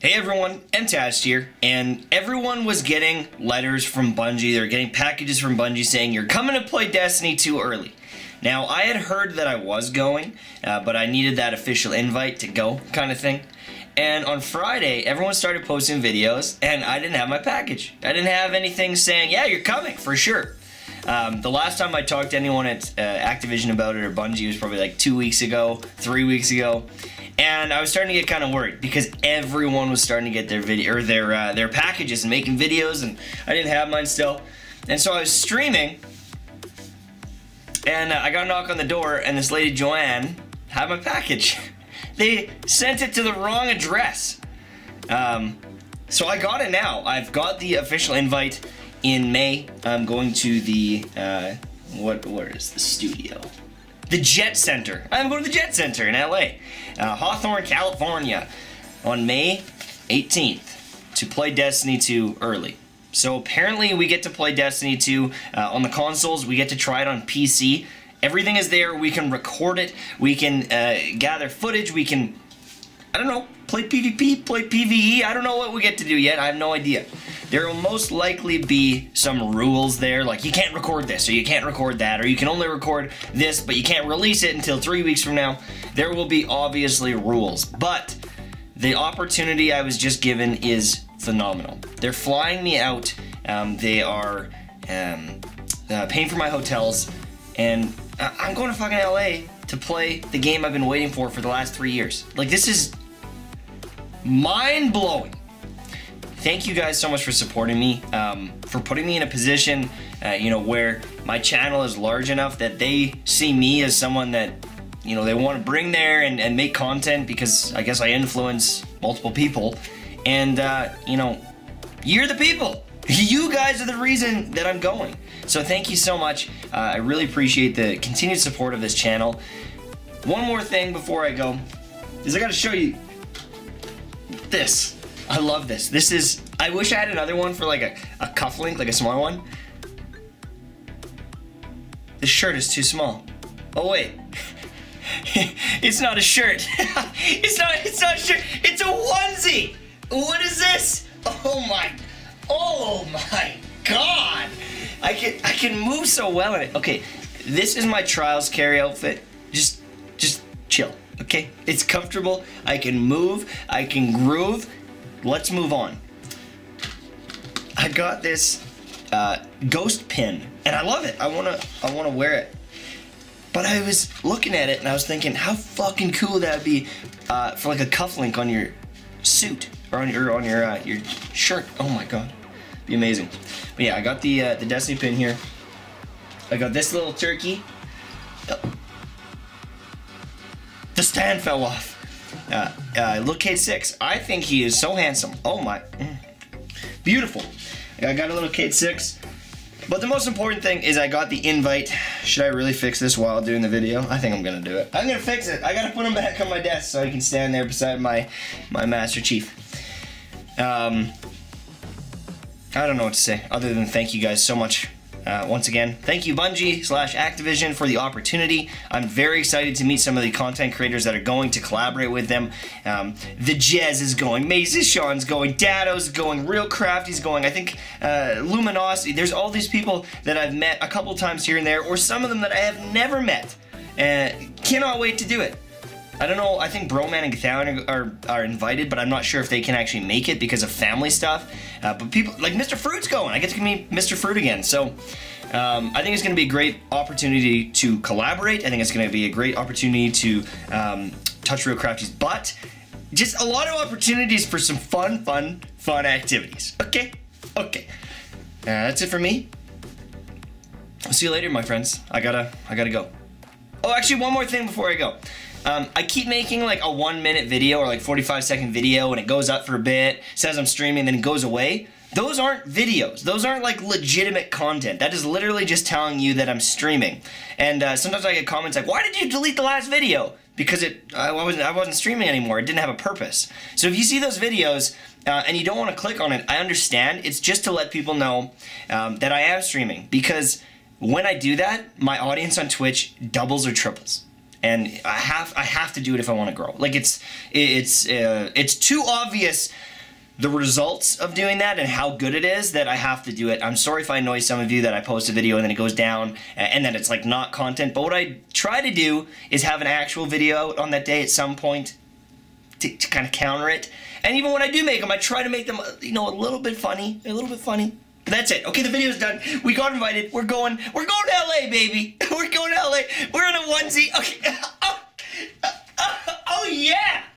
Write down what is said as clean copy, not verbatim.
Hey everyone, Mtashed here, and everyone was getting letters from Bungie. They're getting packages from Bungie saying you're coming to play Destiny 2 early. Now, I had heard that I was going, but I needed that official invite to go kind of thing. And on Friday, everyone started posting videos, and I didn't have my package. I didn't have anything saying, yeah, you're coming for sure. The last time I talked to anyone at Activision about it or Bungie was probably like 2 weeks ago, 3 weeks ago. And I was starting to get kind of worried because everyone was starting to get their video or their packages and making videos, and I didn't have mine still. And so I was streaming, and I got a knock on the door, and this lady Joanne had my package. They sent it to the wrong address, so I got it now. I've got the official invite in May. I'm going to the where is the studio? The Jet Center. I'm going to the Jet Center in LA, Hawthorne, California, on May 18th to play Destiny 2 early. So apparently we get to play Destiny 2 on the consoles. We get to try it on PC. Everything is there. We can record it. We can gather footage. We can, I don't know, play PvP, play PvE. I don't know what we get to do yet. I have no idea. There will most likely be some rules there, like you can't record this, or you can't record that, or you can only record this, but you can't release it until 3 weeks from now. There will be obviously rules, but the opportunity I was just given is phenomenal. They're flying me out, they are paying for my hotels, and I'm going to fucking LA to play the game I've been waiting for the last 3 years. Like, this is mind-blowing. Thank you guys so much for supporting me, for putting me in a position, you know, where my channel is large enough that they see me as someone that, you know, they want to bring there and make content, because I guess I influence multiple people. And, you know, you're the people. You guys are the reason that I'm going. So thank you so much. I really appreciate the continued support of this channel. One more thing before I go is I got to show you this. I love this. This is, I wish I had another one for like a cufflink, like a small one. This shirt is too small. Oh wait. It's not a shirt. It's not a shirt. It's a onesie. What is this? Oh my God. I can move so well in it. Okay. This is my Trials carry outfit. Just chill. Okay. It's comfortable. I can move. I can groove. Let's move on. I got this ghost pin, and I love it. I wanna wear it. But I was looking at it, and I was thinking, how fucking cool would that be for like a cufflink on your suit or on your shirt? Oh my God, it'd be amazing. But yeah, I got the Destiny pin here. I got this little turkey. Oh. The stand fell off. Look, K6. I think he is so handsome. Oh my. Beautiful. I got a little K6. But the most important thing is I got the invite. Should I really fix this while doing the video? I think I'm going to do it. I'm going to fix it. I got to put him back on my desk so I can stand there beside my Master Chief. I don't know what to say other than thank you guys so much. Once again, thank you Bungie/Activision for the opportunity. I'm very excited to meet some of the content creators that are going to collaborate with them. The Jez is going, Maze's, Sean's going, Dado's going, Real Crafty's going, I think Luminosity. There's all these people that I've met a couple times here and there, or some of them that I have never met. Cannot wait to do it. I don't know, I think Bro Man and Githan are invited, but I'm not sure if they can actually make it because of family stuff. But people, like Mr. Fruit's going. I get to meet Mr. Fruit again. So I think it's going to be a great opportunity to collaborate. I think it's going to be a great opportunity to touch Real Crafty's butt. Just a lot of opportunities for some fun activities. Okay. That's it for me. I'll see you later, my friends. I gotta go. Oh, actually, one more thing before I go. I keep making like a 1-minute video or like 45-second video, and it goes up for a bit, says I'm streaming, then it goes away. Those aren't videos. Those aren't like legitimate content. That is literally just telling you that I'm streaming. And sometimes I get comments like, "Why did you delete the last video?" Because I wasn't streaming anymore. It didn't have a purpose. So if you see those videos and you don't want to click on it, I understand. It's just to let people know that I am streaming, because when I do that, my audience on Twitch doubles or triples. and I have to do it if I want to grow. Like it's too obvious the results of doing that and how good it is that I have to do it. I'm sorry if I annoy some of you that I post a video and then it goes down and then it's like not content, but what I try to do is have an actual video on that day at some point to kind of counter it. And even when I do make them, I try to make them, you know, a little bit funny. But that's it. Okay, the video's done. We got invited. We're going to LA, baby. We're going to LA. We're in a onesie. Okay. Oh yeah.